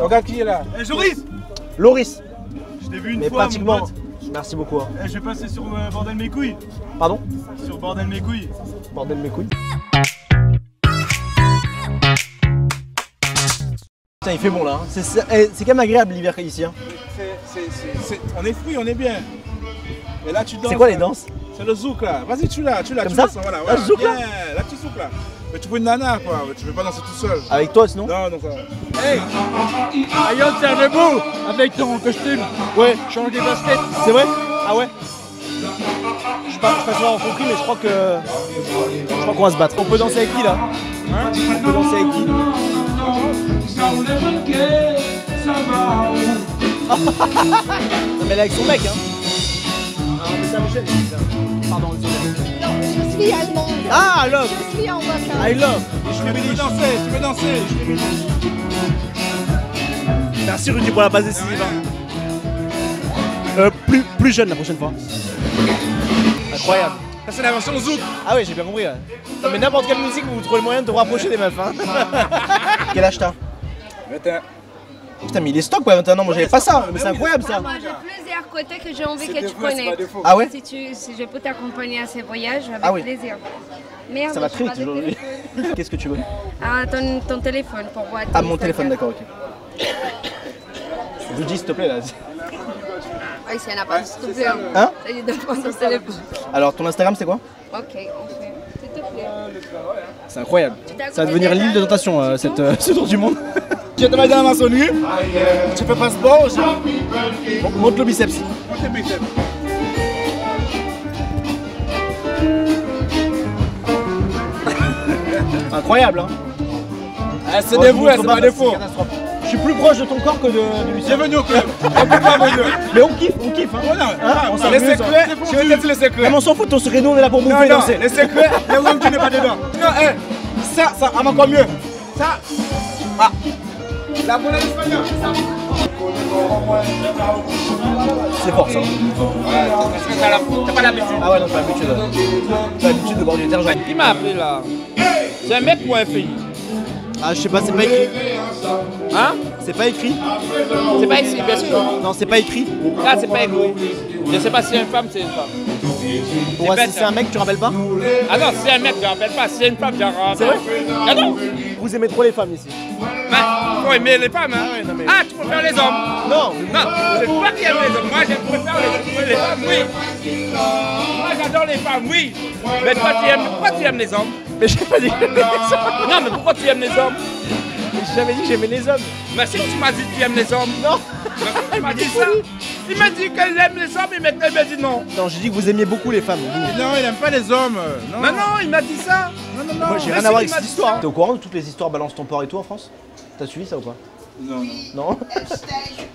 Regarde qui est là. Eh hey, Joris Loris. Je t'ai vu une fois, pratiquement. Mon pote. Merci beaucoup. Hein. Hey, je vais passer sur Bordel mes couilles. Pardon? Sur Bordel mes couilles. Bordel mes couilles. Putain, il fait bon là. Hein. C'est quand même agréable l'hiver ici. Hein. On est fruits, on est bien. Et là tu danses. C'est quoi les danses? C'est le zouk là. Vas-y, tu l'as. Comme ça? Voilà, voilà. Le zouk là, yeah. Là tu zouk là. Mais tu veux une nana quoi, mais tu veux pas danser tout seul. Avec toi sinon? Non, non, ça va. Hey! Aïe, servez-vous! Avec ton costume. Ouais. Change des baskets. C'est vrai? Ah ouais? Je sais pas si on a compris, mais je crois que... Je crois qu'on va se battre. On peut danser avec qui là? Hein? On peut danser avec qui? Non, mais elle est avec son mec hein. Ah, mais ça me gêne. Pardon, désolé. Je suis allemande. Ah, love. Je suis en vacances. I love. Tu veux danser, tu veux danser. Merci Rudy pour la passe décisive. Ouais. Plus jeune la prochaine fois. Incroyable. Ça c'est la version zouk. Ah oui, j'ai bien compris. Ouais. Non, mais n'importe quelle musique, vous trouvez le moyen de vous rapprocher des meufs. Hein. Quel âge t'as? 21. Putain, mais il est stock, ouais, 21 ans, moi j'avais pas ça, mais c'est incroyable ça. Moi j'ai plusieurs côtés que j'ai envie que tu connaisses. Ah ouais? Si je peux t'accompagner à ces voyages, avec plaisir. Merde, ça va très vite aujourd'hui. Qu'est-ce que tu veux? Ah, ton téléphone pour voir. Ah, mon téléphone, d'accord, ok. Je vous dis s'il te plaît là. Ah, s'il n'y en a pas, s'il te plaît. Hein? Il doit prendre son téléphone. Alors, ton Instagram c'est quoi? Ok, on fait. S'il te plaît. C'est incroyable. Ça va devenir l'île de tentation, ce tour du monde. Je te mets dans la main sur lui, tu fais pas ce bord, monte le biceps. Monte le biceps. Incroyable hein. Ah, c'est des vous, c'est pas des faux. Je suis plus proche de ton corps que du biceps. Bienvenue au club. Mais on kiffe hein. Voilà, hein, on s'en secrets, je vais te laisser les secrets. Mais on s'en fout de ton secret, nous on est là pour bouffer et danser. Les secrets, les hommes tu n'es pas dedans. Non, eh, ça va encore mieux. Ça, ah. La bonne espagnole, c'est ça. C'est fort ça. Ouais, t'as pas l'habitude. Ah ouais, non, t'as l'habitude. T'as l'habitude de boire du terre. Qui m'a appelé là? C'est un mec ou un fille? Ah, je sais pas, c'est pas écrit. Hein? C'est pas écrit. C'est pas écrit, bien sûr. Non, c'est pas écrit. Ah, c'est pas écrit. Je sais pas si c'est une femme, c'est une femme. Pourquoi si c'est un mec, tu rappelles pas? Ah non, si c'est un mec, je rappelle pas. Si c'est une femme, je rappelle. C'est vrai? Ah non. Vous aimez trop les femmes ici? Bah, faut aimer les femmes, hein. Ouais, non, mais... Ah, tu préfères les hommes? Non, non, c'est toi qui aimes les hommes. Moi, je préfère les femmes, oui. Moi, j'adore les femmes, oui. Mais toi, pourquoi tu aimes les hommes? Mais j'ai pas dit que j'aimais les hommes. Non, mais pourquoi tu aimes les hommes? J'ai jamais dit que j'aimais les hommes. Mais si tu m'as dit que tu aimes les hommes. Non. Il m'a dit ça. Il m'a dit qu'elle aime les hommes et maintenant il m'a dit non. Non, j'ai dit que vous aimiez beaucoup les femmes. Vous. Non, il aime pas les hommes. Non, non, non, il m'a dit ça. Non, non, non. Moi, j'ai rien à voir avec cette histoire. T'es au courant de toutes les histoires balance ton porc et tout en France? T'as suivi ça ou pas? Non. Oui. Non.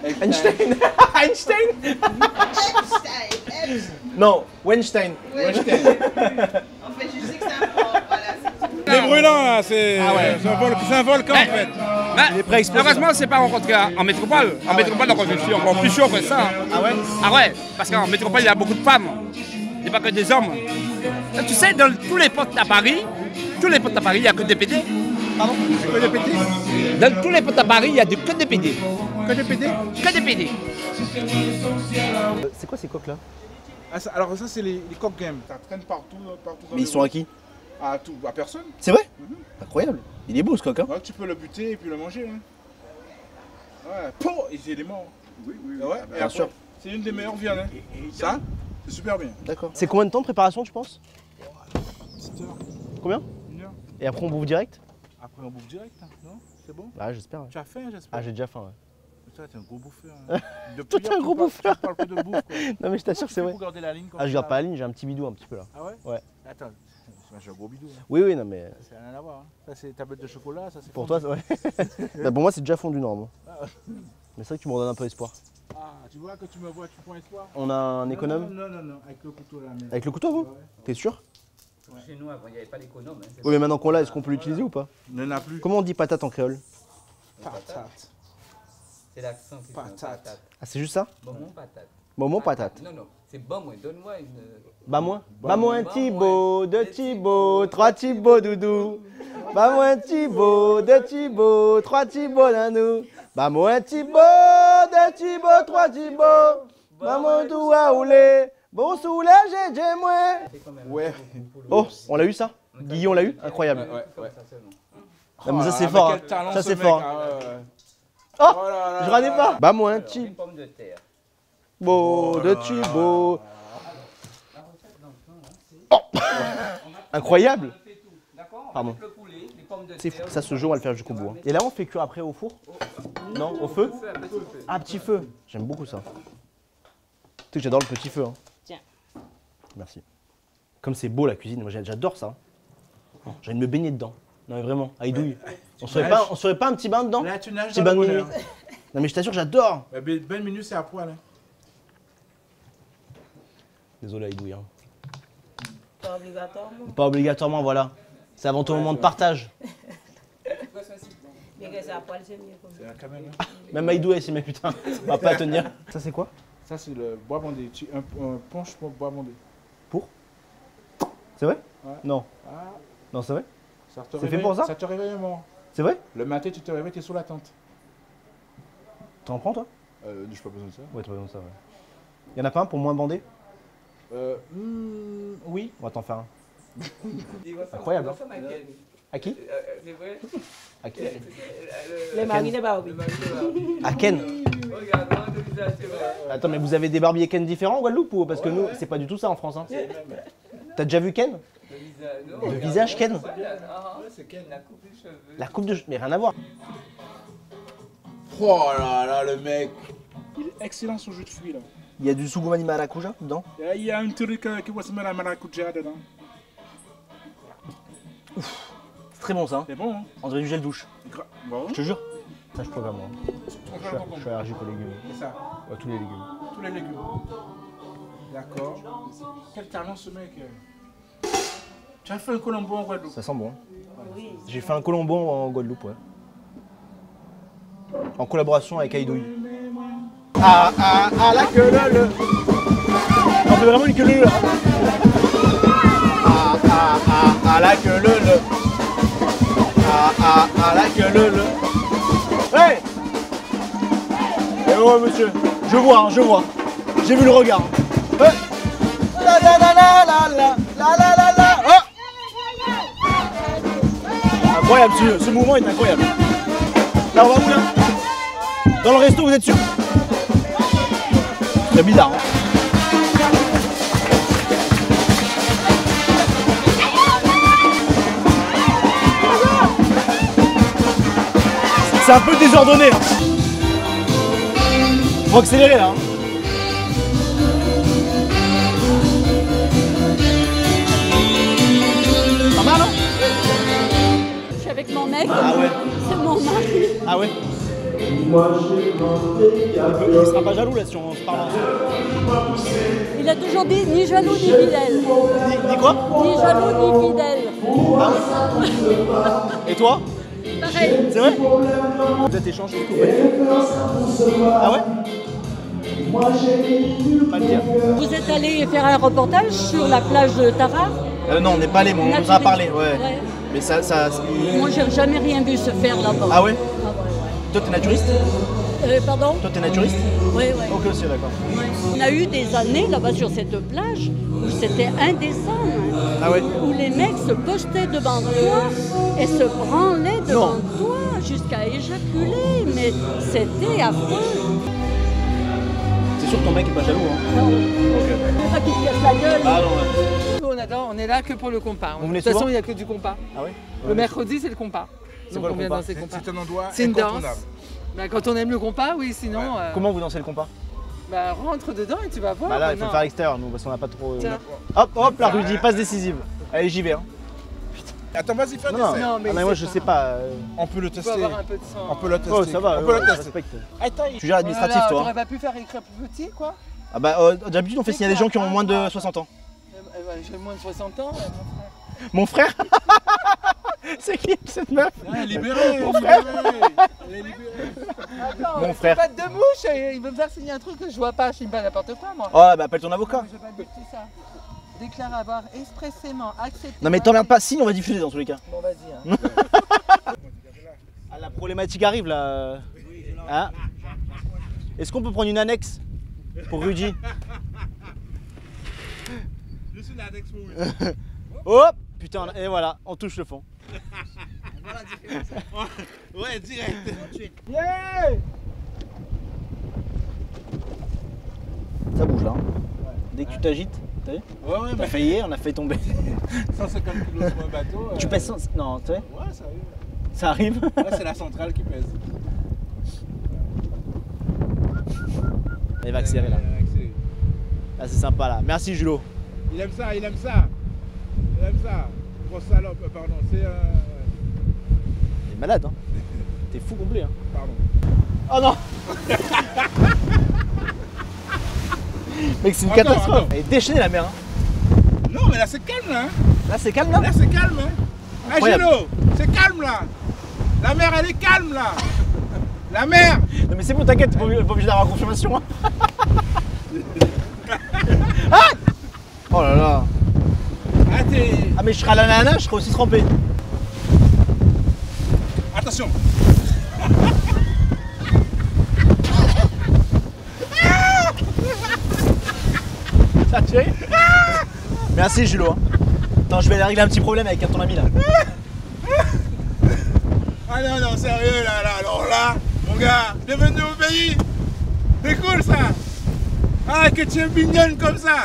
Einstein. Einstein. Einstein. Non, Weinstein. Weinstein. En fait, je sais que c'est un porc, voilà. Les brûlants, là, c'est un volcan en fait. Bah, heureusement, c'est pas rencontré en métropole. En métropole, donc je suis encore plus chaud que ça. Ah ouais? Ah ouais, parce qu'en métropole, il y a beaucoup de femmes. Il n'y a pas que des hommes. Là, tu sais, dans tous les potes à Paris, il n'y a que des PD. Pardon? Que des PD? Dans tous les potes à Paris, il n'y a que des PD. Que des PD? Que des PD. C'est quoi ces coques là? Ah, ça, alors, ça, c'est les coques game. Ça traîne partout dans. Mais ils sont à qui? À personne. C'est vrai? Mm-hmm. Incroyable. Il est beau ce coq hein. Ouais, tu peux le buter et puis le manger hein. Ouais, pouf, il est mort. Oui, oui, oui. Ouais, bien après, sûr. C'est une des meilleures viandes hein. Ça, c'est super bien. D'accord. C'est combien de temps de préparation tu penses? 7 heures. Combien? 1 heure. Et après on bouffe direct? Après on bouffe direct, hein. Non? C'est bon? Ah j'espère. Ouais. Tu as faim j'espère? Ah j'ai déjà faim ouais. Toi t'es un gros bouffeur hein. Toi t'es un gros bouffeur. Tu parles plus de bouffe quoi. Non mais je t'assure c'est vrai. Tu peux garder la ligne comme ça? Ah je garde pas la ligne, j'ai un petit bidou un petit peu là. Ah ouais? Ouais. Attends. J'ai un gros bidou. Hein. Oui, oui, non, mais. Ça n'a rien à voir. Hein. Ça, c'est tablette de chocolat. Ça, pour toi, ouais. Bah, pour moi, c'est déjà fondu normalement. Ah. Mais c'est vrai que tu me redonnes un peu espoir. Ah, tu vois que tu me vois, tu prends espoir. On a un économe? Non, non, non, non, avec le couteau là. Mais... Avec le couteau, vous? Ouais. T'es sûr? Ouais. Chez nous, avant, il n'y avait pas l'économe. Hein, oui, mais maintenant qu'on l'a, est-ce qu'on peut l'utiliser ou pas? Il n'y en a plus. Comment on dit patate en créole? Patate. C'est l'accent qui patate. Ah, c'est juste ça? Bon, mon patate. Maman patate. Non, non, c'est bas moins, donne-moi une... Bas moins? Bas moins Thibaut, 2 Thibaut, 3 Thibaut doudou. Bas moins Thibaut, 2 Thibaut, 3 Thibaut nanou. Bamo un Thibaut, deux Thibaut, trois Thibaut. Bamo tout à ouler. Bon soulage, j'ai moins. Ouais. Oh, on l'a eu ça? Guillaume l'a eu? Incroyable. Ouais. Oh, mais ça c'est fort. Hein. Ça c'est fort. Oh, je râlais pas. Bamo un Thibaut. Beau de Thibaut. Oh. Incroyable. Pardon. C'est fou, ça se joue, on va le faire jusqu'au bout. Hein. Et là, on fait cuire après au four? Non, au feu? Ah, petit feu. J'aime beaucoup ça. Tu sais que j'adore le petit feu. Hein. Tiens. Merci. Comme c'est beau la cuisine, moi j'adore ça. J'ai envie de me baigner dedans. Non, mais vraiment, Aidoui. On serait pas un petit bain dedans? Là, tu nages. Petit bain de minuit. Non, mais je t'assure, j'adore. Bain de minuit, c'est à poil. Désolé, Aidoui. Hein. Pas obligatoirement. Pas obligatoirement, voilà. C'est avant tout un moment de partage. Même Aïdou c'est mais putain, on va pas tenir. Ça c'est quoi? Ça c'est le bois bandé, un punch pour bois bandé. Pour? C'est vrai? Ouais. Non. Ah. Non c'est vrai? C'est fait pour ça? Ça te réveille un moment. C'est vrai? Le matin tu te réveilles, t'es sous la tente. T'en prends toi? Je n'ai pas besoin de ça. Ouais, t'as besoin de ça, ouais. Y en a pas un pour moins bandé? Oui. On va t'en faire un. Incroyable. À qui? C'est vrai. À qui? Le mari de Barbie. À Ken. Attends, mais vous avez des Barbie et Ken différents en Guadeloupe ou? Parce que nous, c'est pas du tout ça en France. Hein. T'as déjà vu Ken? Le visage Ken? La coupe de cheveux. Mais rien à voir. Oh là là, le mec. Il est excellent son jus de fruits là. Il y a du sugoumani maracuja dedans? Il y a un truc qui va se mettre à maracuja dedans. C'est très bon ça. Hein. C'est bon. Hein. On dirait du gel douche. Bon. Je te jure. Ça je programme. Hein. Je suis allergique aux légumes. C'est ça. Ouais, tous les légumes. Tous les légumes. D'accord. Quel talent ce mec. Tu as fait un colombon en Guadeloupe. Ça sent bon. Oui. J'ai fait un colombon en Guadeloupe, ouais. En collaboration avec Aidoui. Ah ah ah la queue le. On fait vraiment une queue le. Ah ah ah la queue le. Ah ah ah la queue le. Hey! Eh ouais monsieur, je vois, hein, je vois. J'ai vu le regard. Hey! La la la la la la la la la. Oh! Incroyable, ce mouvement est incroyable. Là on va où là? Dans le resto vous êtes sûr? C'est bizarre hein. C'est un peu désordonné. Faut accélérer là. Pas mal hein. Je suis avec mon mec. Ah ouais. C'est mon mari. Ah ouais. Il sera pas jaloux là si on se parle ensemble. Il a toujours dit ni jaloux ni fidèle. Ni quoi? Ni jaloux ni fidèle. Ah ouais. Et toi? Pareil. C'est vrai? Vous êtes échangé tout ouais. Ah ouais? Pas le dire. Vous êtes allé faire un reportage sur la plage de Tarare? Non, on n'est pas allé, mais on nous a parlé. Ouais. Mais ça moi, j'ai jamais rien vu se faire là-bas. Ah ouais? Toi, t'es naturiste? Pardon? Toi, t'es naturiste? Oui. Ok, c'est d'accord. Ouais. On a eu des années là-bas sur cette plage où c'était indécent. Hein, ah ouais? Où les mecs se postaient devant toi et se branlaient devant toi jusqu'à éjaculer. Mais c'était affreux. C'est sûr que ton mec est pas jaloux. Hein? Non. Okay. Pas qu'il te casse la gueule. Ah non, ouais. On est là que pour le compas. De toute façon, il n'y a que du compas. Ah oui? Le mercredi, c'est le compas. C'est quoi le compas? C'est un endroit incontournable. Bah, quand on aime le compas, oui, sinon... Ouais. Comment vous dansez le compas? Bah rentre dedans et tu vas voir. Bah là, il faut le faire à l'extérieur, nous, parce qu'on n'a pas trop... Hop, la Rudy, passe décisive. Allez, j'y vais. Hein. Attends, vas-y, fais un dessert. Non, mais moi, je sais pas. On peut le tester. On peut le tester. Oh, ça va, on peut le tester. Attends, je suis déjà administratif, toi. On aurait pas pu faire écrire plus petit, quoi? Ah bah, d'habitude, on fait signer des gens qui ont moins de 60 ans. J'ai moins de 60 ans, mon frère. Mon frère? C'est qui cette meuf? Elle est libérée! Mon frère! Elle est libérée! Attends, mon frère! Pas de mouche! Il veut me faire signer un truc que je vois pas, je signe pas n'importe quoi moi! Oh bah appelle ton avocat! Non, je vais pas dire tout ça! Déclare avoir expressément accepté... Non mais t'emmerdes pas, signe on va diffuser dans tous les cas! Bon vas-y hein! Ah la problématique arrive là! Oui, Hein? Est-ce qu'on peut prendre une annexe pour Rudy? Je suis l'annexe pour Rudy. Hop! Putain, et voilà, on touche le fond. Voilà la différence. Ouais, direct. Yeah! Ça bouge là. Hein. Ouais. Dès que tu t'agites, t'as vu? Ouais, ouais. T'as mais... failli, on a failli tomber. 150 kg sur un bateau. Tu pèses 100. Non, tu sais? Ouais, ça arrive. Ça arrive? Là, c'est la centrale qui pèse. Il va accélérer là. Là, c'est sympa là. Merci, Julot. Il aime ça, il aime ça. Il aime ça. Grosse salope, pardon. C'est. T'es malade, hein? T'es fou complet, hein? Pardon. Oh non! Mec, c'est une catastrophe. Elle est déchaînée la mer. Hein. Non, mais là c'est calme là. Là c'est calme là. Là c'est calme. Hein. Hey, Julot, c'est calme là. La mer elle est calme là. La mer. Non mais c'est bon, t'inquiète, t'es pas obligé d'avoir confirmation. Hein. Ah. Oh là là. Ah, ah mais je serais à la nana, je serais aussi trempé. Attention. T'as tué? Merci Julot. Attends, je vais aller régler un petit problème avec ton ami là. Ah non, non, sérieux là, là, alors là, mon gars, bienvenue au pays. C'est cool ça. Ah, que tu es mignonne comme ça.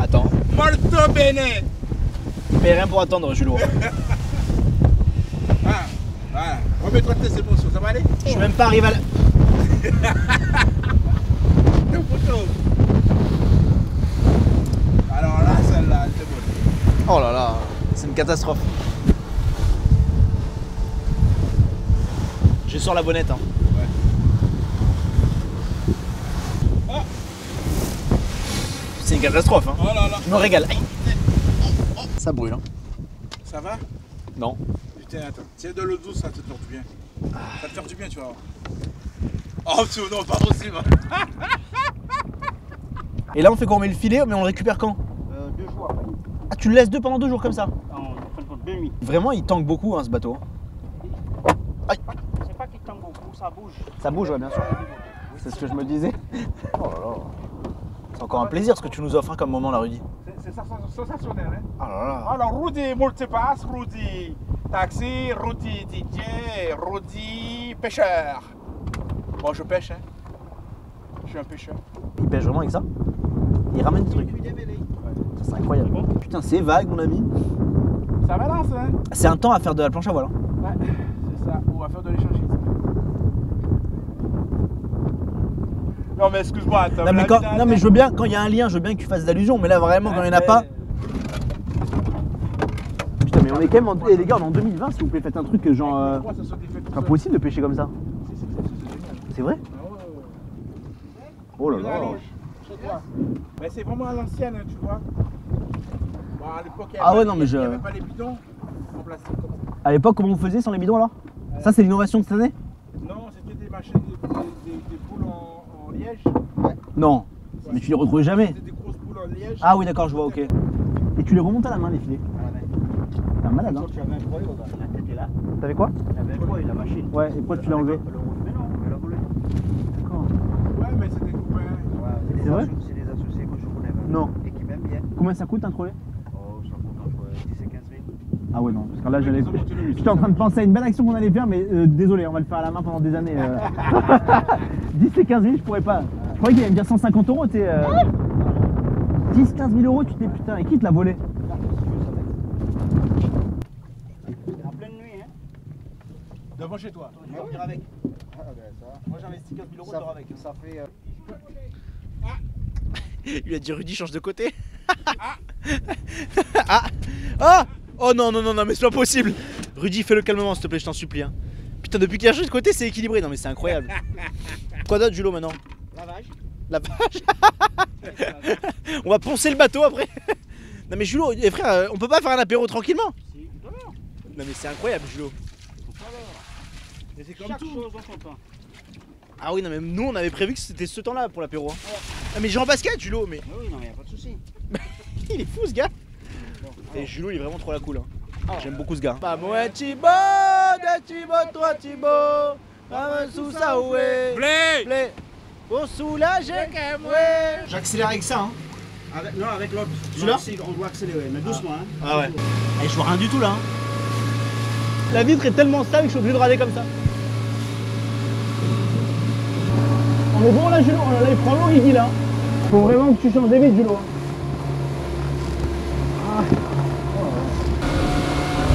Attends. Molto bene. Mais rien pour attendre, Julot. Ah, voilà. Remets-toi de tes émotions, ça va aller? Je suis même pas arrivé à la... Alors là, celle-là, c'est bon. Oh là là, c'est une catastrophe. Je sors la bonnette. Hein. Ouais. Oh. C'est une catastrophe. Hein. Oh là là. Je me régale. Ça brûle. Hein. Ça va? Non. Putain, attends. Tiens de l'eau douce, ça te porte bien. Ah. Ça te fait du bien, tu vas voir. Oh non, pas possible. Et là on fait quoi? On met le filet, mais on le récupère quand? 2 jours après. Ah, tu le laisses pendant 2 jours comme ça? Non, on fait 2 nuits. Vraiment il tangue beaucoup hein, ce bateau. Aïe. C'est pas qu'il tangue beaucoup, ça bouge. Ça bouge, ouais, bien sûr. C'est ce que je me disais. Oh là là. C'est encore un plaisir ce que tu nous offres hein, comme moment là, Rudy. C'est sensationnel hein. Oh là là. Alors Rudy, multipass, Rudy taxi, Rudy DJ, Rudy pêcheur. Bon, je pêche hein. Je suis un pêcheur. Il pêche vraiment avec ça? Il ramène des trucs. C'est incroyable. Putain, c'est vague, mon ami. Ça balance, hein. C'est un temps à faire de la planche à voile. Hein. Ouais, c'est ça. Ou à faire de l'échangiste. Non, mais excuse-moi, attends. Non, mais, je veux bien, quand il y a un lien, je veux bien que tu fasses d'allusion. Mais là, vraiment, quand il n'y en a pas. Putain, mais on est quand même en. Eh, les gars, on est en 2020, s'il vous plaît, faites un truc genre. C'est pas possible de pêcher comme ça. C'est vrai? Oh là là. Mais c'est vraiment à l'ancienne, hein, tu vois. Bon, à l'époque, il n'y avait, avait pas les bidons en plastique comme ça. À l'époque, comment vous faisiez sans les bidons alors? Ça, c'est l'innovation de cette année? Non, c'était des machines, des poules en liège. Ouais. Non, ouais. Mais tu les retrouvais jamais. C'était des grosses poules en liège. Ah oui, d'accord, je vois, ok. Et tu les remontes à la main, les filets? Ah, ouais. T'es un malade, hein? Tu avais un broyeur, la tête est là. T'avais quoi? T'avais un broyeur, la machine. Ouais, et pourquoi tu l'as enlevé? Mais non, on l'a volé. D'accord. Ouais, mais c'était coupé. C'est vrai? C'est les associés que je connais même. Non. Et qui m'aiment bien. Combien ça coûte un trolley? Oh, ça coûte entre 10 et 15 000. Ah ouais, non, parce que là, j'allais. J'étais en train de penser à une belle action qu'on allait faire, mais désolé, on va le faire à la main pendant des années. 10 et 15 000, je pourrais pas. Je croyais qu'il allait me dire 150 €, tu sais. 10, 15 000 euros, tu t'es putain, et qui te l'a volé? En pleine nuit, hein. Devant chez toi. Tu vas venir avec. Ah, ben ça va. Moi, j'investis 15 000 euros, tu vas avec. Ça fait. Il lui a dit Rudy change de côté. Ah. Ah. Ah. Oh non non non non mais c'est pas possible. Rudy fais-le calmement s'il te plaît, je t'en supplie hein. Putain depuis qu'il a changé de côté c'est équilibré, non mais c'est incroyable. Quoi d'autre Julot maintenant? Lavage. Lavage. On va poncer le bateau après. Non mais Julot, eh, frère, on peut pas faire un apéro tranquillement? Si. Non mais c'est incroyable Julot. Mais c'est comme tout. Ah oui, non, mais nous on avait prévu que c'était ce temps-là pour l'apéro. Hein. Ouais. Ah, mais Jean Pascal, Julot, mais. Oui, non, mais y'a pas de soucis. Il est fou ce gars. Bon, et Julot, il est vraiment trop la cool. Hein. Oh, j'aime beaucoup ce gars. Pas moi, Thibaut, Thibaut, toi Thibaut, ramène sous ça oué. Blé. Pour soulager. J'accélère avec ça, hein. Avec, non, avec l'autre. Celui-là on doit accélérer, mais doucement, hein. Ah ouais. Et je vois rien du tout là. Hein. La vitre est tellement sale que je suis obligé de rader comme ça. On est bon là, Julot. Là, il prend l'eau, il dit là. Faut vraiment que tu changes des vitres, Julot. Ah.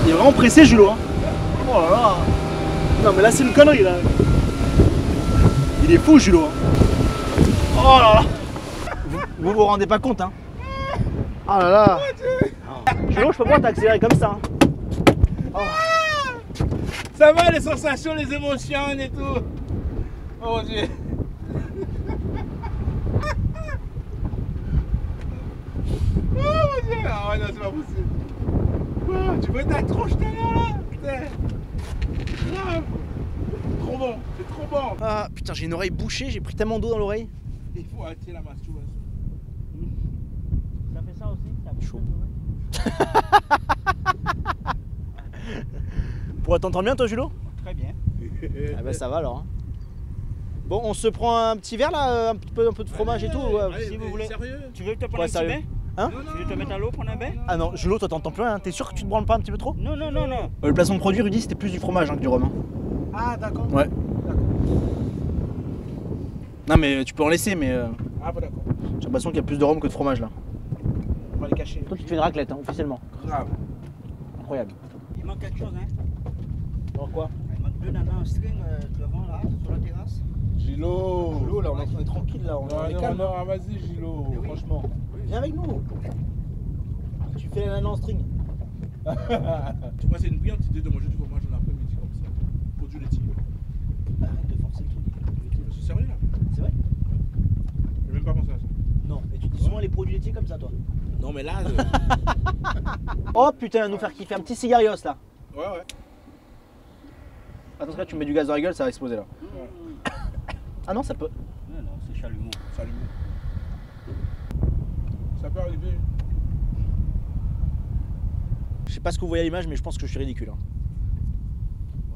Il est vraiment pressé, Julot. Hein. Oh là là. Non, mais là, c'est une connerie là. Il est fou, Julot. Hein. Oh là là. Vous vous rendez pas compte, hein. Oh là là. Julot, je peux pas t'accélérer comme ça. Hein. Oh. Ça va, les sensations, les émotions et tout. Oh mon Dieu. Oh mon Dieu. Ah ouais, non, c'est pas possible. Oh, tu vois ta tronche tout à l'heure là. Grave. Trop bon, c'est trop bon. Ah putain, j'ai une oreille bouchée, j'ai pris tellement d'eau dans l'oreille. Il faut arrêter la masturbation. Ça fait ça aussi, ça fait chaud. Pour t'entendre bien toi, Julot? Très bien. Ah bah ça va alors. Hein. Bon, on se prend un petit verre là, un peu de fromage et tout, ouais, allez, si vous voulez. Sérieux? Tu veux te prendre un petit bain? Hein? Non, tu veux te mettre à l'eau, prendre un bain? Ah non, Julot, toi t'entends plus rien, hein. T'es sûr que tu te branles pas un petit peu trop? Non. Le placement de produit, Rudy, c'était plus du fromage hein, que du rhum. Hein. Ah d'accord. Ouais. Non mais tu peux en laisser mais... Ah bah d'accord. J'ai l'impression qu'il y a plus de rhum que de fromage là. On va les cacher. Toi tu te fais une raclette, hein, officiellement. Grave. Incroyable. Il manque quelque chose hein. Dans quoi? Il manque deux nanas en string devant là, sur la terrasse. Julot, là on est tranquille là, on est calme, vas-y Julot, oui. Franchement. Oui. Viens avec nous. Tu fais la nana en string. Tu vois c'est une brillante idée de manger du fromage dans l'après-midi comme ça. Pour du laitier. Arrête de forcer le truc. C'est sérieux là? C'est vrai? J'ai même pas pensé à ça. Non, mais tu dis souvent les produits laitiers comme ça toi. Non mais là... Oh putain, nous faire kiffer un petit cigarios là. Ouais. Attends, tu mets du gaz dans la gueule, ça va exploser là. Ouais. Ah non, ça peut. Non, c'est chalumeau. Ça peut arriver. Je sais pas ce que vous voyez à l'image, mais je pense que je suis ridicule. Hein.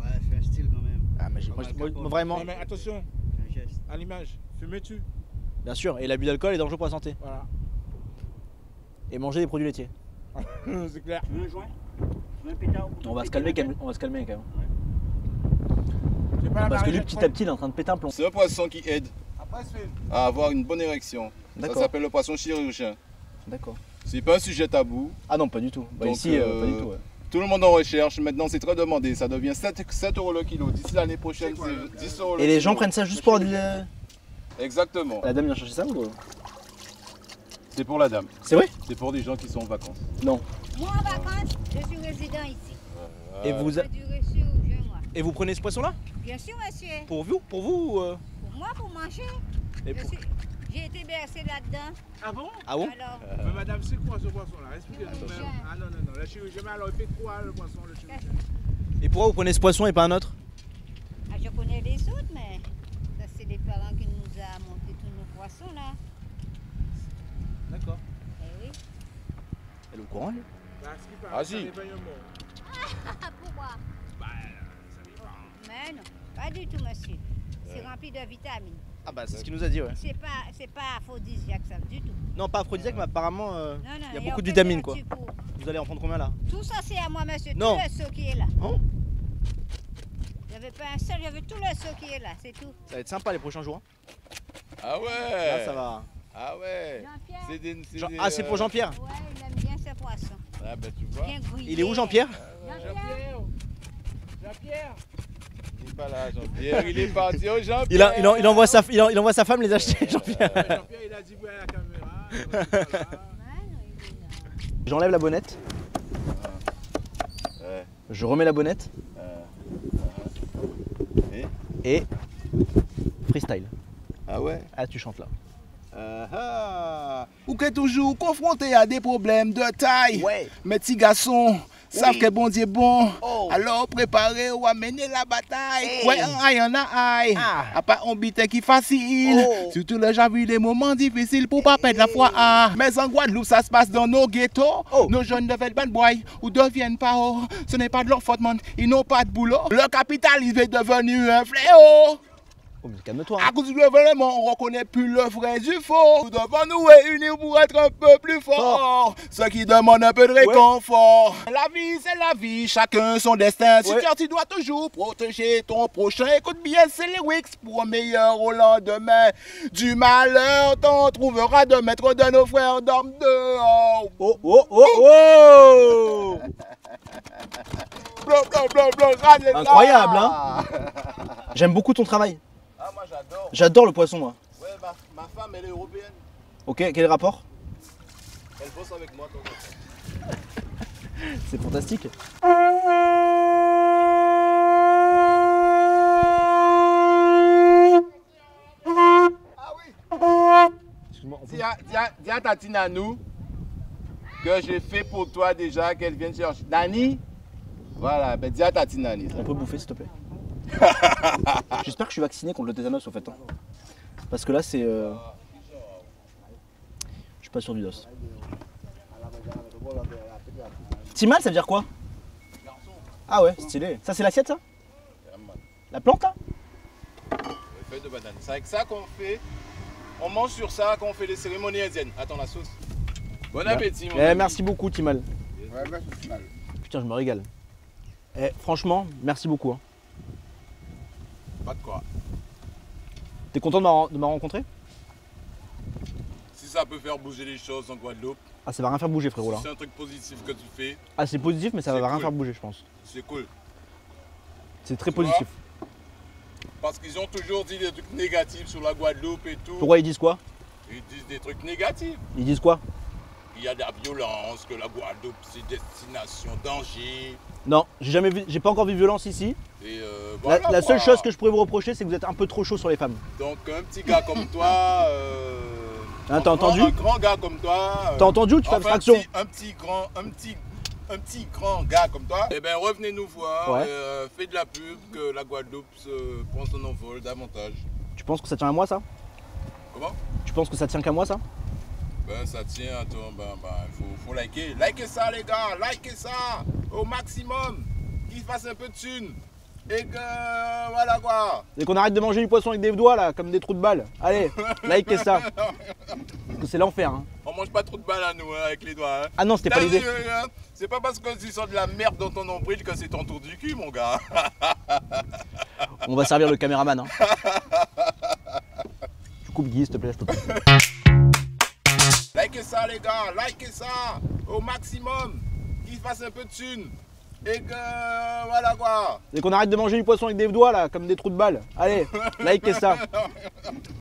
Ouais, fais un style quand même. Ah, mais moi, vraiment. Non, mais attention, un geste. À l'image, fumez-tu? Bien sûr, et l'abus d'alcool est dangereux pour la santé. Voilà. Et manger des produits laitiers. C'est clair. Tu veux un joint? Tu veux un pétard? On va se calmer quand même. Ouais. Parce que lui, petit à petit, il est en train de péter un plomb. C'est le poisson qui aide à avoir une bonne érection. Ça s'appelle le poisson chirurgien. D'accord. C'est pas un sujet tabou. Ah non, pas du tout. Bah donc, ici, pas du tout. Ouais. Tout le monde en recherche. Maintenant, c'est très demandé. Ça devient 7 € le kilo. D'ici l'année prochaine, c'est 10 € le kilo. Et les gens prennent ça juste pour le... Exactement. La dame vient chercher ça ou... C'est pour la dame. C'est vrai? C'est pour des gens qui sont en vacances. Non. Moi, en vacances, je suis résident ici. Et vous... Et vous prenez ce poisson-là? Bien sûr, monsieur. Pour vous? Pour moi, pour manger. J'ai été bercé là-dedans. Ah bon? Ah bon? Alors... Mais madame, c'est quoi ce poisson-là? Expliquez-nous. Ah non. Le chirurgien, alors il fait quoi le poisson? Et pourquoi vous prenez ce poisson et pas un autre? Ah, je connais les autres, mais ça, c'est les parents qui nous a monté tous nos poissons là. D'accord. Eh oui. Elle est au courant, lui? Ah si. Pourquoi? Non, pas du tout, monsieur. C'est rempli de vitamines. Ah bah c'est ce qu'il nous a dit, ouais. C'est pas aphrodisiaque, ça, du tout. Non, pas aphrodisiaque, mais apparemment, il y a beaucoup de vitamines, quoi. Vous allez en prendre combien, là? Tout ça, c'est à moi, monsieur. Non. Tout le seau qui est là. Non. Je veux pas un seul, je veux tout le seau qui est là, c'est tout. Ça va être sympa les prochains jours. Hein. Ah ouais. Là, ça va. Ah ouais. Jean-Pierre. Ah, c'est pour Jean-Pierre. Ouais, il aime bien ce poisson. Ah bah tu vois. Il est où, Jean-Pierre? Jean-Pierre. Il est pas là, Jean-Pierre, il est parti. Oh, Jean-Pierre, il envoie sa femme les acheter, Jean-Pierre. Jean-Pierre, il a dit ouais à la caméra. J'enlève la bonnette. Ouais. Je remets la bonnette. Et freestyle. Ah ouais? Ah, tu chantes là. Ou que toujours confronté à des problèmes de taille. Ouais. Mes petits garçons savent que bon Dieu bon. Oh. Alors préparez ou amenez la bataille. Hey. Ouais, il y en a aïe. Ah. Pas un bitin qui facile. Oh. Surtout là, j'ai vu des moments difficiles pour pas perdre la foi. Ah. Mais en Guadeloupe, ça se passe dans nos ghettos. Oh. Nos jeunes deviennent bad boy ou deviennent pas haut. Ce n'est pas de leur faute, man. Ils n'ont pas de boulot. Le capitalisme est devenu un fléau. Calme-toi. À cause du gouvernement, on ne reconnaît plus le vrai du faux. Nous devons nous réunir pour être un peu plus forts. Ce qui demande un peu de réconfort. Ouais. La vie, c'est la vie. Chacun son destin. Ouais. Tu dois toujours protéger ton prochain. Écoute bien, c'est les Wix pour un meilleur au lendemain. Du malheur, t'en trouveras de maître de nos frères d'armes dehors. Oh, oh, oh, oh. Blanc, blanc, blanc, blanc. Incroyable, hein? J'aime beaucoup ton travail. Ah, moi j'adore. J'adore le poisson, moi. Ouais, ma femme elle est européenne. Ok, quel rapport? Elle bosse avec moi. C'est fantastique. Ah oui. Excuse-moi. Dis à Tati Nanou que j'ai fait pour toi déjà qu'elle vienne chercher. Nani? Voilà, ben dis à Tati Nanou. On peut bouffer s'il te plaît? J'espère que je suis vacciné contre le tétanos au fait. Hein. Parce que là c'est... Je suis pas sûr du dos. Timal ça veut dire quoi? Ah ouais, stylé. Ça c'est l'assiette ça? La plante là? Les feuilles de banane. C'est avec ça qu'on fait... On mange sur ça qu'on fait les cérémonies indiennes. Attends la sauce. Bon appétit mon ami. Merci beaucoup Timal. Ouais, merci Timal. Putain je me régale. Eh, franchement, merci beaucoup. Hein. Pas de quoi. T'es content de m'a rencontré? Si ça peut faire bouger les choses en Guadeloupe. Ah ça va rien faire bouger frérot là. C'est un truc positif que tu fais. Ah c'est positif mais ça va rien faire bouger je pense. C'est cool. C'est très positif. Parce qu'ils ont toujours dit des trucs négatifs sur la Guadeloupe et tout. Pourquoi ils disent quoi? Ils disent des trucs négatifs. Ils disent quoi? Il y a de la violence, que la Guadeloupe c'est destination danger. Non, j'ai pas encore vu violence ici. Et voilà, la seule chose que je pourrais vous reprocher, c'est que vous êtes un peu trop chaud sur les femmes. Donc un petit gars comme toi, hein, t'as entendu? Un grand gars comme toi. T'as entendu ou tu fais abstraction? Un petit grand gars comme toi. Eh ben revenez nous voir. Ouais. Fais de la pub que la Guadeloupe prend son envol davantage. Tu penses que ça tient à moi ça? Comment? Tu penses que ça tient qu'à moi ça? Ben ça tient, attends, faut liker. Likez ça les gars, likez ça au maximum. Qu'il fasse un peu de thunes. Et que voilà quoi. Et qu'on arrête de manger du poisson avec des doigts là, comme des trous de balles. Allez, likez ça. Parce que c'est l'enfer hein. On mange pas trop de balles à nous hein, avec les doigts hein. Ah non, c'était pas l'idée. C'est pas parce que tu sors de la merde dans ton nombril que c'est ton tour du cul mon gars. On va servir le caméraman hein. Tu coupes Guy s'il te plaît, je te coupe. Likez ça les gars, likez ça au maximum, qu'il fasse un peu de thunes. Et que voilà quoi. Et qu'on arrête de manger du poisson avec des doigts là, comme des trous de balles. Allez, likez ça.